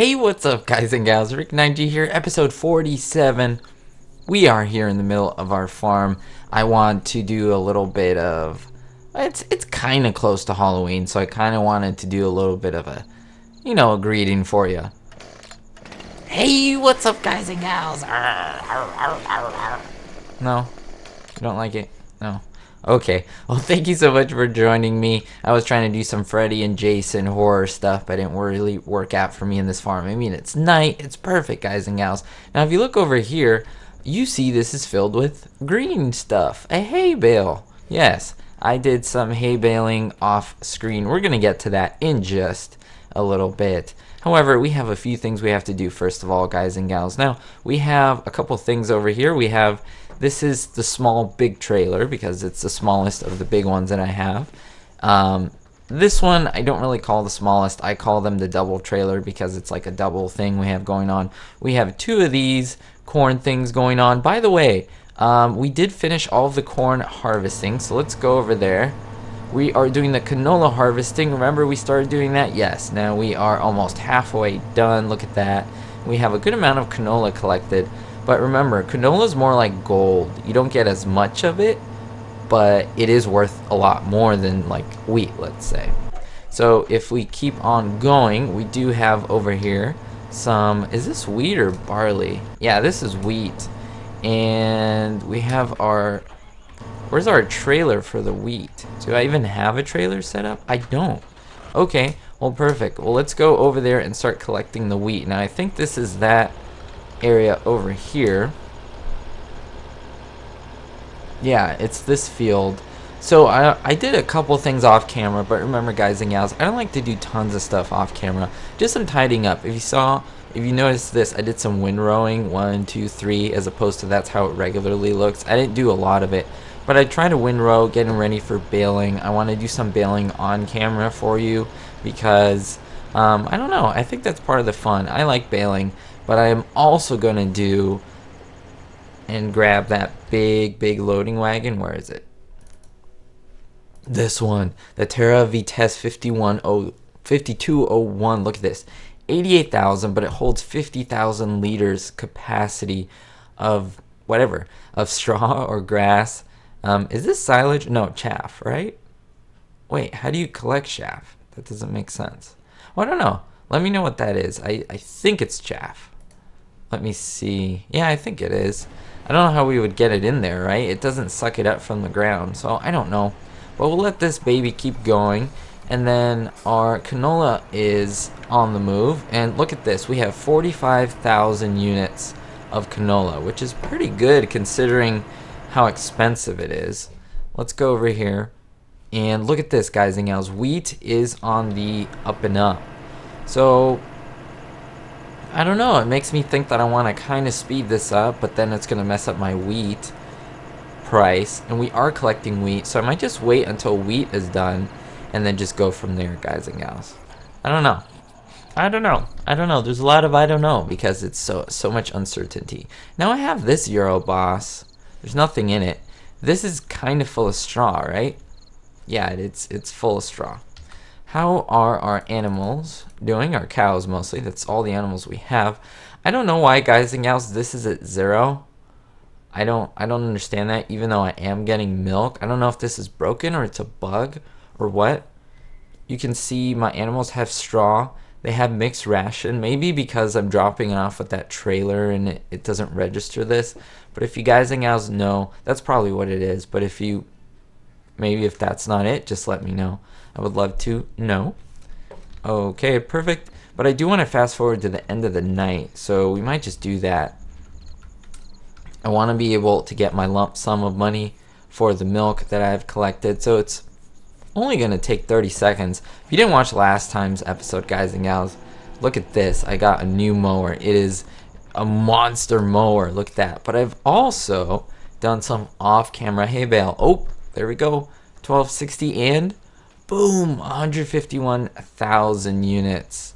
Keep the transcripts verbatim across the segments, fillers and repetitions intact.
Hey, what's up guys and gals, Rick nine G here, episode forty-seven. We are here in the middle of our farm. I want to do a little bit of, it's it's kind of close to Halloween, so I kind of wanted to do a little bit of a, you know, a greeting for you. Hey, what's up guys and gals. No, you don't like it? No. Okay, well thank you so much for joining me. I was trying to do some Freddy and Jason horror stuff, but it didn't really work out for me in this farm. I mean, it's night, it's perfect guys and gals. Now if you look over here, you see this is filled with green stuff, a hay bale. Yes, I did some hay baling off screen. We're gonna get to that in just a little bit. However, we have a few things we have to do first of all guys and gals. Now we have a couple things over here. We have, this is the small big trailer because it's the smallest of the big ones that I have. Um, this one I don't really call the smallest. I call them the double trailer because it's like a double thing we have going on. We have two of these corn things going on. By the way, um, we did finish all of the corn harvesting, so let's go over there. We are doing the canola harvesting. Remember we started doing that? Yes. Now we are almost halfway done. Look at that. We have a good amount of canola collected. But remember, canola is more like gold. You don't get as much of it, but it is worth a lot more than like wheat, let's say. So if we keep on going, we do have over here some, is this wheat or barley? Yeah, this is wheat. And we have our, where's our trailer for the wheat? Do I even have a trailer set up? I don't. Okay, well perfect. Well, let's go over there and start collecting the wheat. Now I think this is that area over here. Yeah, it's this field. So I, I did a couple things off camera, but remember guys and gals, I don't like to do tons of stuff off camera, just some tidying up. If you saw, if you noticed this, I did some windrowing, one, two, three, as opposed to that's how it regularly looks. I didn't do a lot of it, but I tried to windrow, getting ready for baling. I want to do some baling on camera for you because, um, I don't know, I think that's part of the fun. I like baling. But I am also going to do and grab that big, big loading wagon. Where is it? This one. The Terra Vitesse fifty-one oh, fifty-two oh one. Look at this. eighty-eight thousand, but it holds fifty thousand liters capacity of whatever. Of straw or grass. Um, is this silage? No, chaff, right? Wait, how do you collect chaff? That doesn't make sense. Well, I don't know. Let me know what that is. I, I think it's chaff. Let me see. Yeah, I think it is. I don't know how we would get it in there, right? It doesn't suck it up from the ground, so I don't know. But we'll let this baby keep going. And then our canola is on the move. And look at this. We have forty-five thousand units of canola, which is pretty good considering how expensive it is. Let's go over here. And look at this, guys and gals. Wheat is on the up and up. So I don't know, it makes me think that I want to kind of speed this up, but then it's going to mess up my wheat price, and we are collecting wheat, so I might just wait until wheat is done and then just go from there guys and gals. I don't know. I don't know. I don't know. There's a lot of I don't know because it's so so much uncertainty. Now I have this Euro boss. There's nothing in it. This is kind of full of straw, right? Yeah, it's it's full of straw. How are our animals doing? Our cows mostly. That's all the animals we have. I don't know why guys and gals this is at zero. I don't I don't understand that, even though I am getting milk. I don't know if this is broken or it's a bug or what. You can see my animals have straw. They have mixed ration. Maybe because I'm dropping off with that trailer and it, it doesn't register this. But if you guys and gals know, that's probably what it is. But if you, maybe if that's not it, just let me know. I would love to know. Okay, perfect. But I do want to fast forward to the end of the night, so we might just do that. I want to be able to get my lump sum of money for the milk that I've collected, so it's only going to take thirty seconds. If you didn't watch last time's episode, guys and gals, look at this. I got a new mower. It is a monster mower. Look at that. But I've also done some off-camera hay bale. Oh, there we go. twelve sixty and... boom, one hundred fifty-one thousand units,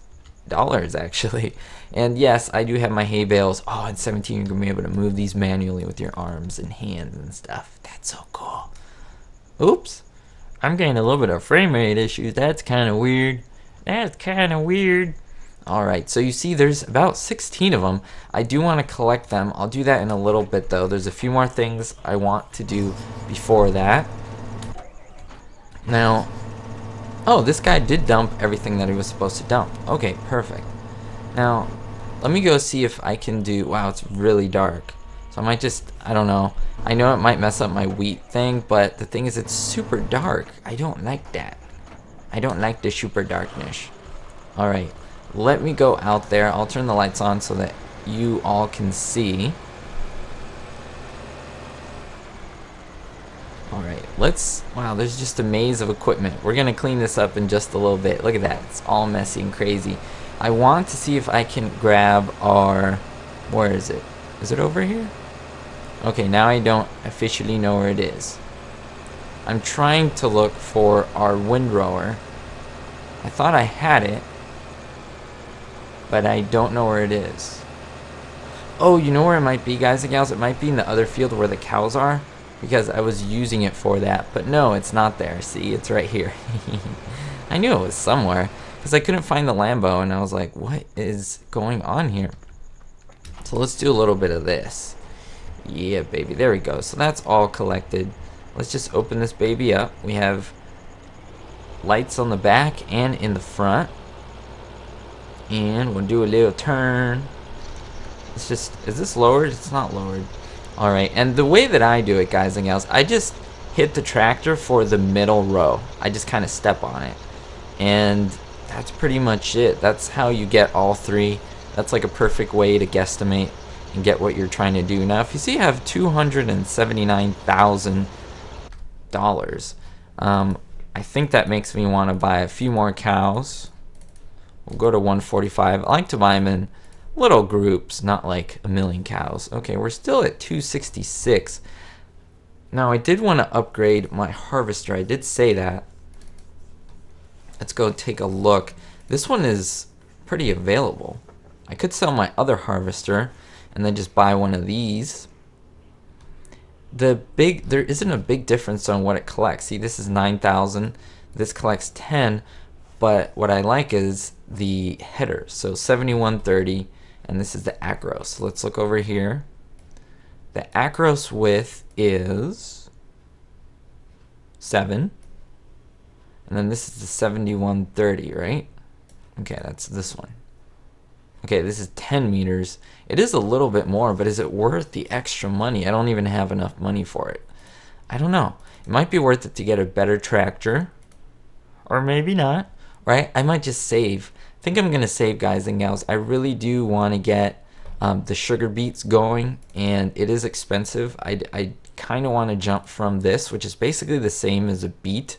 dollars actually. And yes, I do have my hay bales. Oh, in seventeen, you're gonna be able to move these manually with your arms and hands and stuff. That's so cool. Oops, I'm getting a little bit of frame rate issues. That's kind of weird. That's kind of weird. Alright, so you see there's about sixteen of them. I do want to collect them. I'll do that in a little bit though. There's a few more things I want to do before that. Now, oh, this guy did dump everything that he was supposed to dump. Okay, perfect. Now, let me go see if I can do, wow, it's really dark. So I might just, I don't know. I know it might mess up my wheat thing, but the thing is it's super dark. I don't like that. I don't like the super darkness. Alright. Let me go out there. I'll turn the lights on so that you all can see. Alright, let's... Wow, there's just a maze of equipment. We're going to clean this up in just a little bit. Look at that. It's all messy and crazy. I want to see if I can grab our... Where is it? Is it over here? Okay, now I don't officially know where it is. I'm trying to look for our windrower. I thought I had it. But I don't know where it is. Oh, you know where it might be, guys and gals? It might be in the other field where the cows are, because I was using it for that. But no, it's not there. See, it's right here. I knew it was somewhere, because I couldn't find the Lambo, and I was like, what is going on here? So let's do a little bit of this. Yeah, baby. There we go. So that's all collected. Let's just open this baby up. We have lights on the back and in the front. And we'll do a little turn. It's just, is this lowered? It's not lowered. Alright, and the way that I do it, guys and gals, I just hit the tractor for the middle row. I just kind of step on it. And that's pretty much it. That's how you get all three. That's like a perfect way to guesstimate and get what you're trying to do. Now, if you see I have two hundred seventy-nine thousand dollars, um, I think that makes me want to buy a few more cows. We'll go to one forty-five. I like to buy them in little groups, not like a million cows. Okay, we're still at two sixty-six. Now, I did want to upgrade my harvester. I did say that. Let's go take a look. This one is pretty available. I could sell my other harvester and then just buy one of these. The big, there isn't a big difference on what it collects. See, this is nine thousand. This collects ten. But what I like is the header, so seventy-one thirty, and this is the Akros. So let's look over here. The Akros width is seven, and then this is the seventy-one thirty, right? Okay, that's this one. Okay, this is ten meters. It is a little bit more, but is it worth the extra money? I don't even have enough money for it. I don't know. It might be worth it to get a better tractor, or maybe not. Right? I might just save. I think I'm going to save, guys and gals. I really do want to get um, the sugar beets going, and it is expensive. I, I kind of want to jump from this, which is basically the same as a beet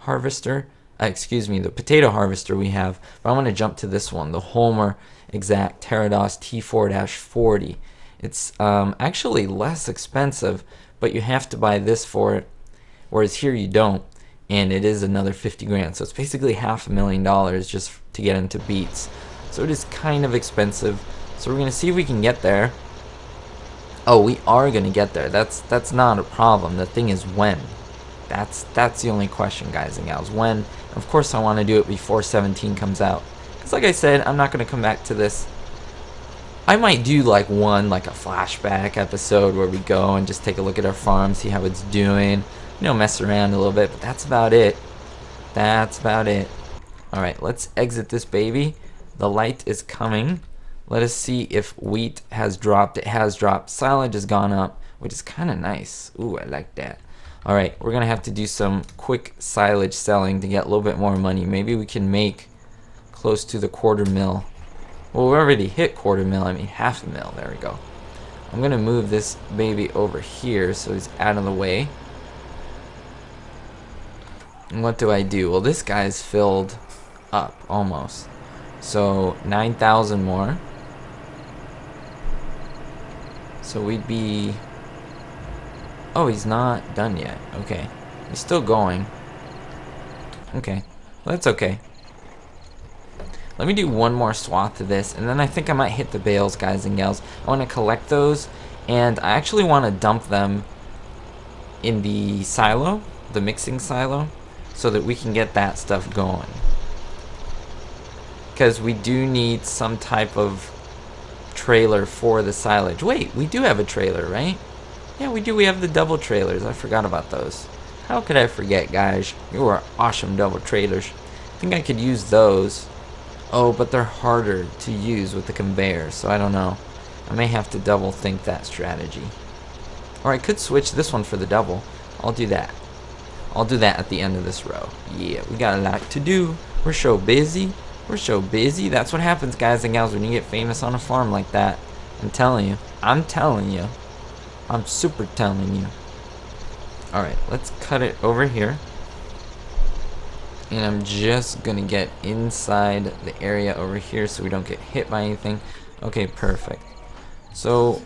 harvester. Uh, excuse me, the potato harvester we have. But I want to jump to this one, the Homer Exact Terrados T four forty. It's um, actually less expensive, but you have to buy this for it, whereas here you don't. And it is another fifty grand, so it's basically half a million dollars just to get into beets. So it is kind of expensive. So we're gonna see if we can get there. Oh, we are gonna get there. That's that's not a problem. The thing is when. That's that's the only question, guys and gals. When? Of course, I want to do it before seventeen comes out. Cause like I said, I'm not gonna come back to this. I might do like one, like a flashback episode where we go and just take a look at our farm, see how it's doing. You know, mess around a little bit, but that's about it. That's about it. All right, let's exit this baby. The light is coming. Let us see if wheat has dropped. It has dropped. Silage has gone up, which is kind of nice. Ooh, I like that. All right, we're going to have to do some quick silage selling to get a little bit more money. Maybe we can make close to the quarter mil. Well, we already hit quarter mil. I mean, half a mil. There we go. I'm going to move this baby over here so he's out of the way. And what do I do? Well, this guy's filled up almost. So nine thousand more. So we'd be... Oh, he's not done yet. Okay. He's still going. Okay. Well, that's okay. Let me do one more swath of this, and then I think I might hit the bales, guys and gals. I want to collect those, and I actually want to dump them in the silo, the mixing silo, so that we can get that stuff going. because we do need some type of trailer for the silage. Wait, we do have a trailer, right? Yeah, we do. We have the double trailers. I forgot about those. How could I forget, guys? You are awesome double trailers. I think I could use those. Oh, but they're harder to use with the conveyor, so I don't know. I may have to double think that strategy. Or I could switch this one for the double. I'll do that. I'll do that at the end of this row. Yeah, we got a lot to do. We're so busy. We're so busy. That's what happens, guys and gals, when you get famous on a farm like that. I'm telling you. I'm telling you. I'm super telling you. Alright, let's cut it over here. And I'm just gonna get inside the area over here so we don't get hit by anything. Okay, perfect. So,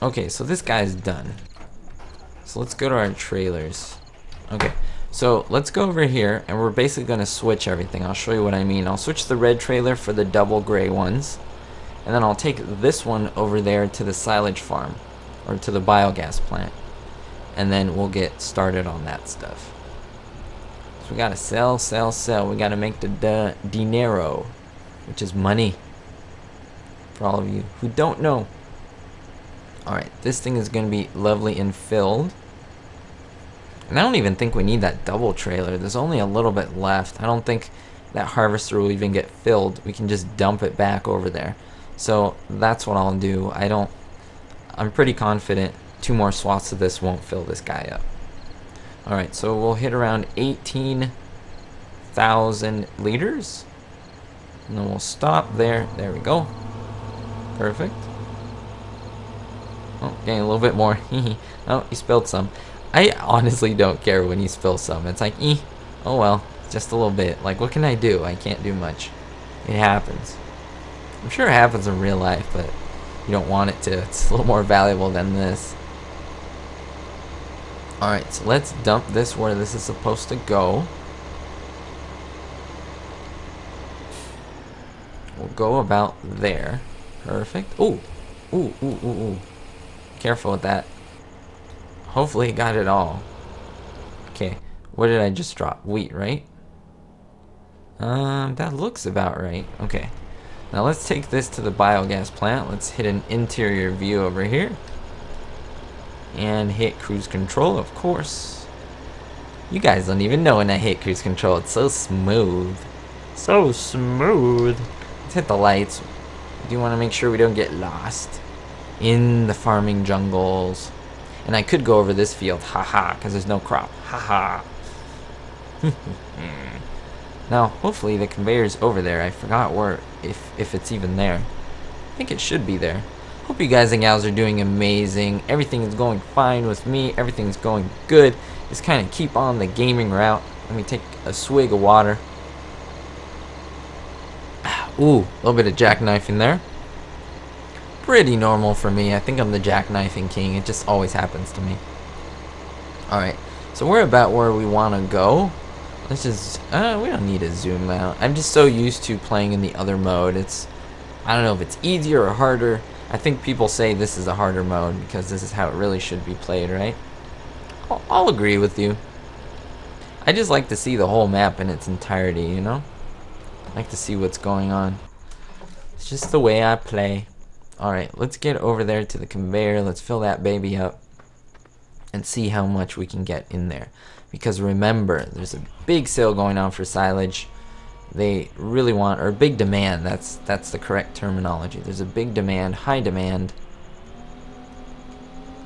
okay, so this guy's done. So let's go to our trailers. Okay, so let's go over here and we're basically gonna switch everything. I'll show you what I mean. I'll switch the red trailer for the double gray ones. And then I'll take this one over there to the silage farm or to the biogas plant. And then we'll get started on that stuff. So we gotta sell, sell, sell. We gotta make the de dinero, which is money. For all of you who don't know. Alright, this thing is gonna be lovely and filled. And I don't even think we need that double trailer. There's only a little bit left. I don't think that harvester will even get filled. We can just dump it back over there. So that's what I'll do. I don't, I'm pretty confident two more swaths of this won't fill this guy up. Alright, so we'll hit around eighteen thousand liters. And then we'll stop there. There we go. Perfect. Oh, getting a little bit more. Oh, he spilled some. I honestly don't care when you spill some. It's like, eh, oh well, just a little bit. Like, what can I do? I can't do much. It happens. I'm sure it happens in real life, but you don't want it to. It's a little more valuable than this. Alright, so let's dump this where this is supposed to go. We'll go about there. Perfect. Ooh. Ooh, ooh, ooh, ooh. Careful with that. Hopefully it got it all. Okay, what did I just drop? Wheat, right? Um, that looks about right. Okay. Now let's take this to the biogas plant. Let's hit an interior view over here. And hit cruise control, of course. You guys don't even know when I hit cruise control. It's so smooth. So smooth. Let's hit the lights. I do want to make sure we don't get lost in the farming jungles. And I could go over this field, haha, because there's no crop, haha. Now, hopefully the conveyor's over there. I forgot where, if, if it's even there. I think it should be there. Hope you guys and gals are doing amazing. Everything is going fine with me. Everything's going good. Just kind of keep on the gaming route. Let me take a swig of water. Ooh, a little bit of jackknife in there. Pretty normal for me. I think I'm the jackknifing king. It just always happens to me. Alright, so we're about where we want to go. Let's just, uh, we don't need to zoom out. I'm just so used to playing in the other mode. It's, I don't know if it's easier or harder. I think people say this is a harder mode because this is how it really should be played, right? I'll, I'll agree with you. I just like to see the whole map in its entirety, you know? I like to see what's going on. It's just the way I play. Alright, let's get over there to the conveyor. Let's fill that baby up and see how much we can get in there. Because remember, there's a big sale going on for silage. They really want, or big demand, that's that's the correct terminology. There's a big demand, high demand.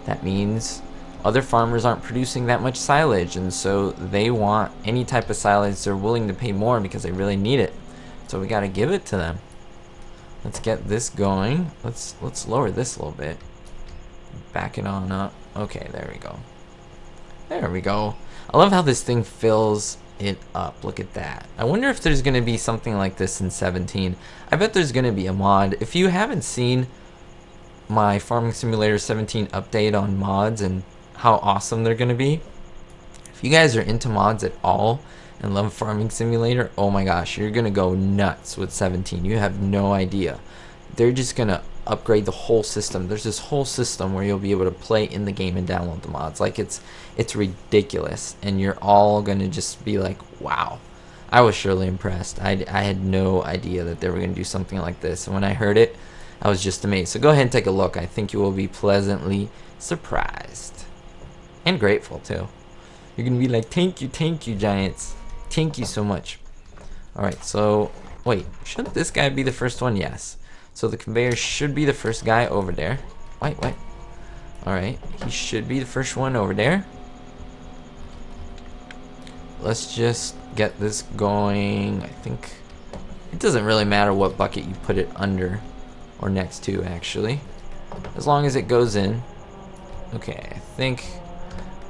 That means other farmers aren't producing that much silage, and so they want any type of silage. They're willing to pay more because they really need it. So we gotta give it to them. Let's get this going. Let's let's lower this a little bit. Back it on up. Okay, there we go. There we go. I love how this thing fills it up. Look at that. I wonder if there's going to be something like this in seventeen. I bet there's going to be a mod. If you haven't seen my Farming Simulator seventeen update on mods and how awesome they're going to be, if you guys are into mods at all, and love Farming Simulator, oh my gosh, you're gonna go nuts with seventeen. You have no idea. They're just gonna upgrade the whole system. There's this whole system where you'll be able to play in the game and download the mods. Like, it's it's ridiculous, and you're all gonna just be like, wow. I was surely impressed. I, I had no idea that they were going to do something like this, and when I heard it, I was just amazed. So go ahead and take a look. I think you will be pleasantly surprised. And grateful, too. You're going to be like, thank you, thank you, Giants. Thank you so much. Alright, so, wait, shouldn't this guy be the first one? Yes. So the conveyor should be the first guy over there. Wait, wait. Alright, he should be the first one over there. Let's just get this going. I think it doesn't really matter what bucket you put it under or next to, actually, as long as it goes in. Okay, I think,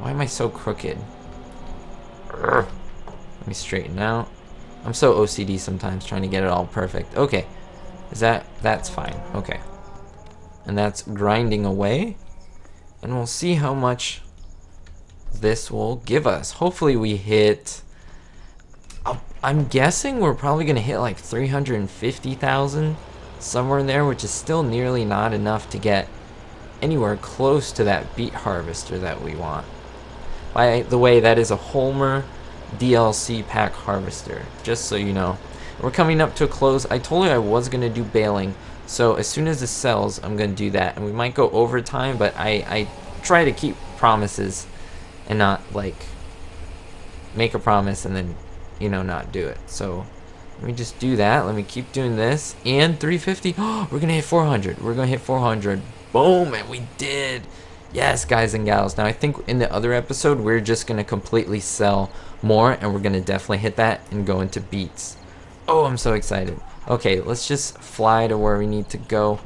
why am I so crooked? Urgh. Let me straighten out. I'm so O C D sometimes, trying to get it all perfect. Okay, is that, that's fine. Okay, and that's grinding away, and we'll see how much this will give us. Hopefully we hit, I'm guessing we're probably gonna hit like three hundred fifty thousand, somewhere in there, which is still nearly not enough to get anywhere close to that beet harvester that we want. By the way, that is a Holmer D L C pack harvester, just so you know. We're coming up to a close. I told you I was gonna do baling, so as soon as this sells, I'm gonna do that, and we might go overtime, but I, I try to keep promises and not like make a promise and then, you know, not do it. So let me just do that. Let me keep doing this. And three fifty. Oh, we're gonna hit four hundred. We're gonna hit four hundred. Boom, and we did. Yes, guys and gals. Now I think in the other episode we're just gonna completely sell more, and we're gonna definitely hit that and go into beets. Oh, I'm so excited. Okay, let's just fly to where we need to go.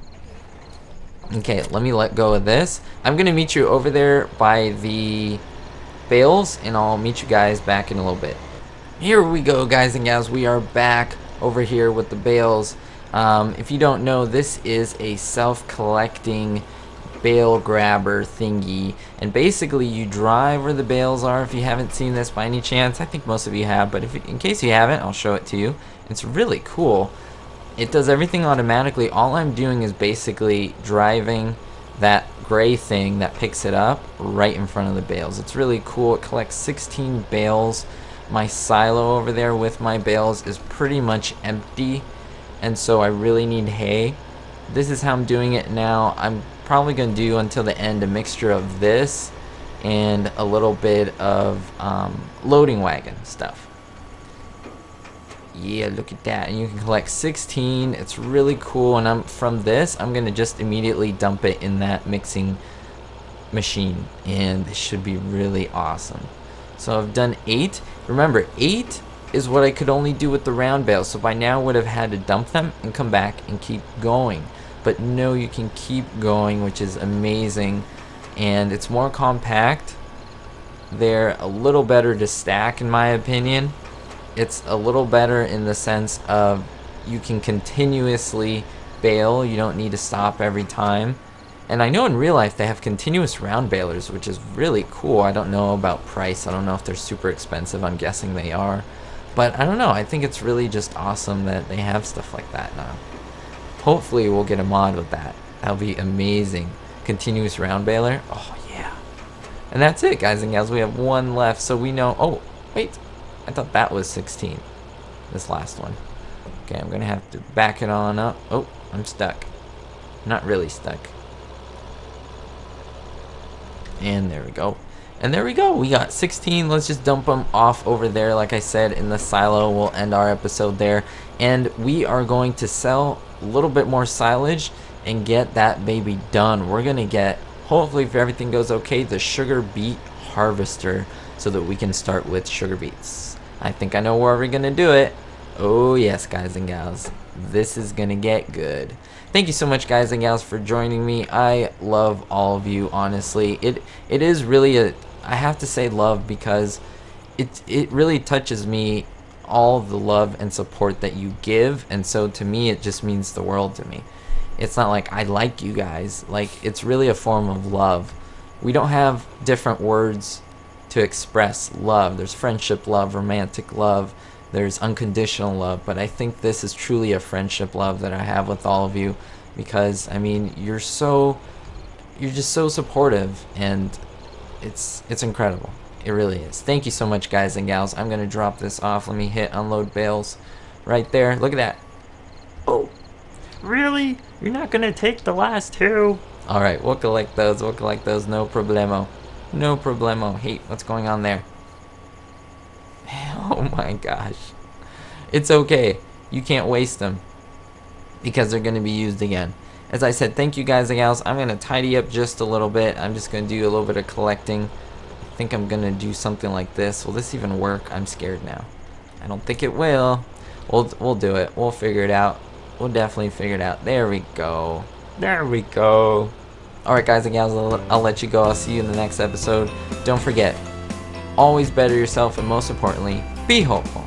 Okay, let me let go of this. I'm gonna meet you over there by the bales, and I'll meet you guys back in a little bit. Here we go, guys and gals. We are back over here with the bales. Um, if you don't know, this is a self-collecting bale grabber thingy, and basically you drive where the bales are. If you haven't seen this by any chance, I think most of you have, but if in case you haven't, I'll show it to you. It's really cool. It does everything automatically. All I'm doing is basically driving that gray thing that picks it up right in front of the bales. It's really cool. It collects sixteen bales. My silo over there with my bales is pretty much empty, and so I really need hay. This is how I'm doing it now. I'm probably going to do until the end a mixture of this and a little bit of um, loading wagon stuff. Yeah, look at that. And you can collect sixteen. It's really cool. And I'm from this, I'm going to just immediately dump it in that mixing machine, and it should be really awesome. So I've done eight. Remember, eight is what I could only do with the round bales, so by now I would have had to dump them and come back and keep going. But no, you can keep going, which is amazing, and it's more compact. They're a little better to stack, in my opinion. It's a little better in the sense of you can continuously bale. You don't need to stop every time. And I know in real life they have continuous round balers, which is really cool. I don't know about price. I don't know if they're super expensive. I'm guessing they are. But I don't know. I think it's really just awesome that they have stuff like that now. Hopefully we'll get a mod with that. That'll be amazing. Continuous round baler. Oh, yeah. And that's it, guys and gals. We have one left, so we know... Oh, wait. I thought that was sixteen. This last one. Okay, I'm going to have to back it on up. Oh, I'm stuck. Not really stuck. And there we go. And there we go. We got sixteen. Let's just dump them off over there. Like I said, in the silo. We'll end our episode there. And we are going to sell a little bit more silage and get that baby done. We're going to get, hopefully if everything goes okay, the sugar beet harvester so that we can start with sugar beets. I think I know where we're going to do it. Oh, yes, guys and gals. This is going to get good. Thank you so much, guys and gals, for joining me. I love all of you, honestly. It it is really a, I have to say love, because it it really touches me, all the love and support that you give, and so to me it just means the world to me. It's not like I like you guys, like it's really a form of love. We don't have different words to express love. There's friendship love, romantic love, there's unconditional love, but I think this is truly a friendship love that I have with all of you, because I mean, you're so, you're just so supportive, and it's it's incredible. It really is. Thank you so much, guys and gals. I'm going to drop this off. Let me hit unload bales right there. Look at that. Oh, really? You're not going to take the last two? All right, we'll collect those. We'll collect those. No problemo. No problemo. Hey, what's going on there? Oh, my gosh. It's okay. You can't waste them because they're going to be used again. As I said, thank you guys and gals. I'm going to tidy up just a little bit. I'm just going to do a little bit of collecting. I think I'm going to do something like this. Will this even work? I'm scared now. I don't think it will. We'll, we'll do it. We'll figure it out. We'll definitely figure it out. There we go. There we go. All right, guys and gals, I'll, I'll let you go. I'll see you in the next episode. Don't forget, always better yourself, and most importantly, be hopeful.